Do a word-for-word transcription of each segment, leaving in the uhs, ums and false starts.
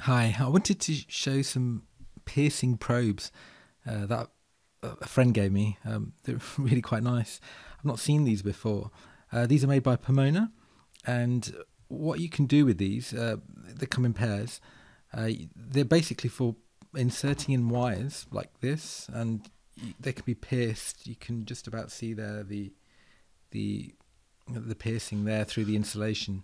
Hi, I wanted to show some piercing probes uh, that a friend gave me. Um, they're really quite nice. I've not seen these before. Uh, these are made by Pomona, and what you can do with these, uh, they come in pairs. Uh, they're basically for inserting in wires like this, and they can be pierced. You can just about see there the the the piercing there through the insulation.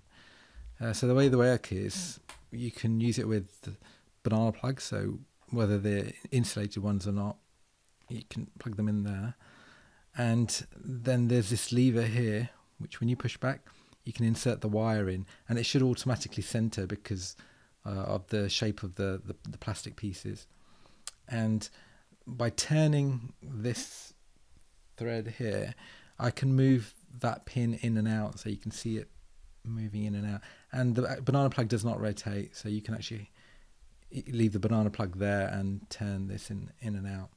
Uh, so the way the work is, you can use it with banana plugs, so whether they're insulated ones or not, you can plug them in there. And then there's this lever here, which when you push back, you can insert the wire in, and it should automatically center because uh, of the shape of the, the, the plastic pieces. And by turning this thread here, I can move that pin in and out, so you can see it moving in and out, and the banana plug does not rotate, so you can actually leave the banana plug there and turn this in in and out.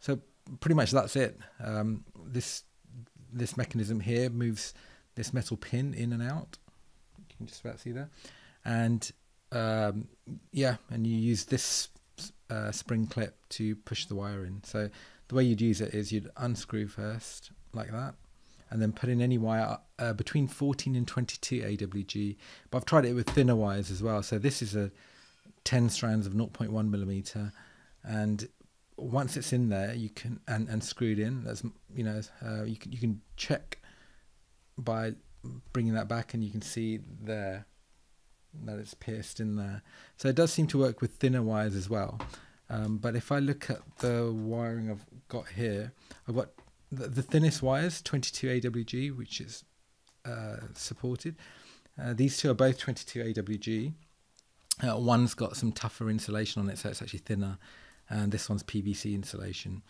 So pretty much that's it. um, this this mechanism here moves this metal pin in and out, you can just about see there, and um, yeah, and you use this uh, spring clip to push the wire in. So the way you'd use it is you'd unscrew first like that, and then put in any wire uh, between fourteen and twenty-two A W G. But I've tried it with thinner wires as well. So this is a ten strands of zero point one millimeter, and once it's in there, you can and, and screwed in. That's you know uh, you can you can check by bringing that back, and you can see there that it's pierced in there. So it does seem to work with thinner wires as well. Um, but if I look at the wiring I've got here, I've got the thinnest wires, twenty-two A W G, which is uh, supported. Uh, these two are both twenty-two A W G. Uh, one's got some tougher insulation on it, so it's actually thinner, and this one's P V C insulation.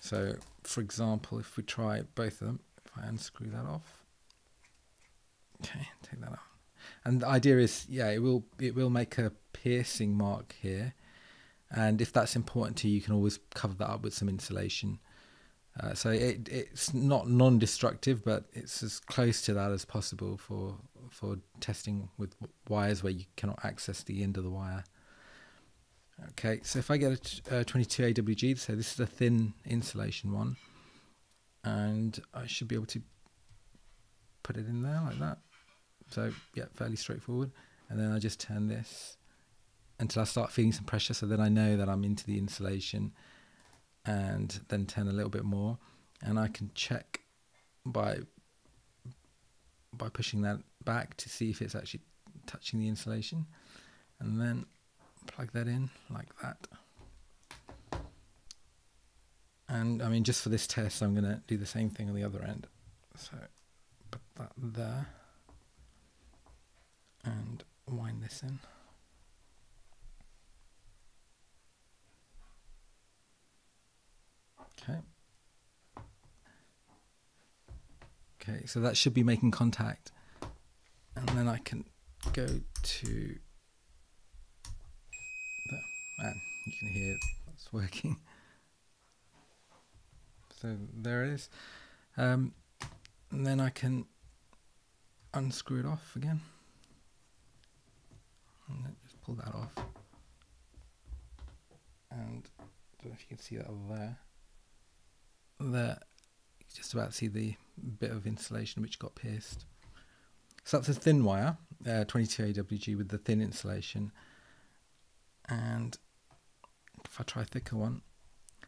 So, for example, if we try both of them, if I unscrew that off, okay, take that off. And the idea is, yeah, it will it will make a piercing mark here, and if that's important to you, you can always cover that up with some insulation. Uh, so it, it's not non-destructive, but it's as close to that as possible for for testing with wires where you cannot access the end of the wire. Okay, so if I get a, a twenty-two A W G, so this is a thin insulation one, and I should be able to put it in there like that. So yeah, fairly straightforward. And then I just turn this until I start feeling some pressure, so then I know that I'm into the insulation. And then turn a little bit more, and I can check by by pushing that back to see if it's actually touching the insulation, and then plug that in like that. And I mean, just for this test, I'm gonna do the same thing on the other end, so put that there and wind this in. Okay. Okay, so that should be making contact, and then I can go to there, and you can hear that's working. So there it is, um, and then I can unscrew it off again, and then just pull that off. And I don't know if you can see that over there. There, you can just about see the bit of insulation which got pierced. So that's a thin wire, uh, twenty-two A W G with the thin insulation. And if I try a thicker one,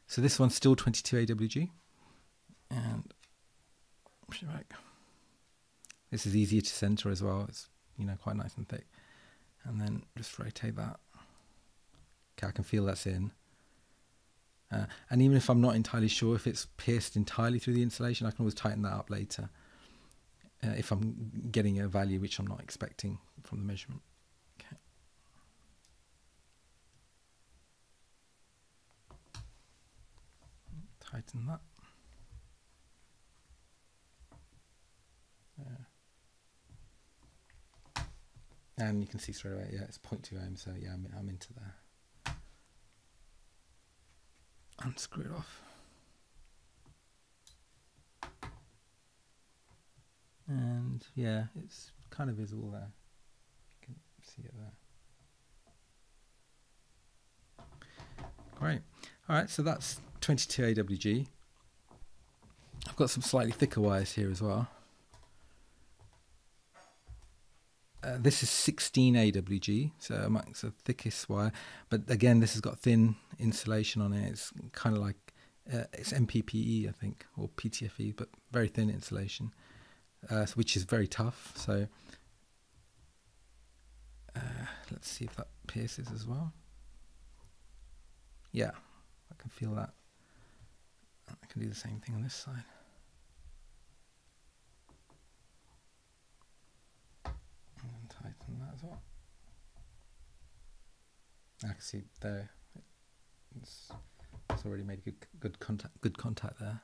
so this one's still twenty-two A W G, and push it back. This is easier to center as well. It's you know quite nice and thick. And then just rotate that. Okay, I can feel that's in. Uh, and even if I'm not entirely sure if it's pierced entirely through the insulation, I can always tighten that up later uh, if I'm getting a value which I'm not expecting from the measurement. Okay. Tighten that. Yeah. And you can see straight away, yeah, it's zero point two ohms, so yeah, I'm, I'm into there. Unscrew it off, and yeah, it's kind of visible there, you can see it there. Great. All right, so that's twenty-two A W G. I've got some slightly thicker wires here as well. Uh, this is sixteen A W G, so amongst the thickest wire. But again, this has got thin insulation on it. It's kind of like, uh, it's M P P E, I think, or P T F E, but very thin insulation, uh, which is very tough. So uh, let's see if that pierces as well. Yeah, I can feel that. I can do the same thing on this side. And tighten that as well. I can see there, it's, it's already made good, good contact. Good contact there.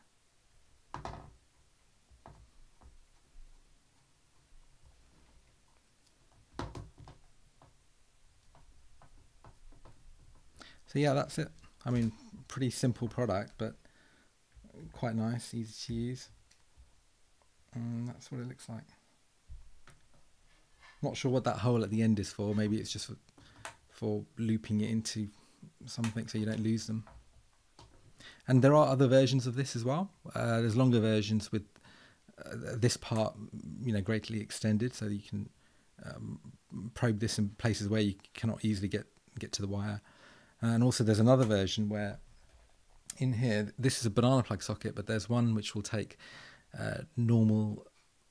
So yeah, that's it. I mean, pretty simple product, but quite nice, easy to use, and that's what it looks like. Not sure what that hole at the end is for. Maybe it's just for, for looping it into something so you don't lose them. And there are other versions of this as well. Uh, there's longer versions with uh, this part, you know, greatly extended, so that you can um, probe this in places where you cannot easily get get to the wire. And also there's another version where in here, this is a banana plug socket, but there's one which will take uh, normal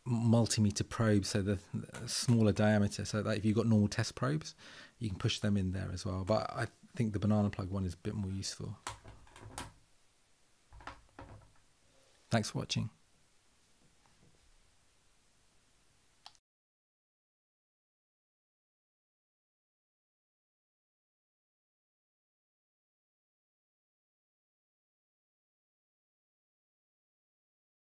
multimeter probes, so the, the smaller diameter, so that if you've got normal test probes, you can push them in there as well. But I think the banana plug one is a bit more useful. Thanks for watching.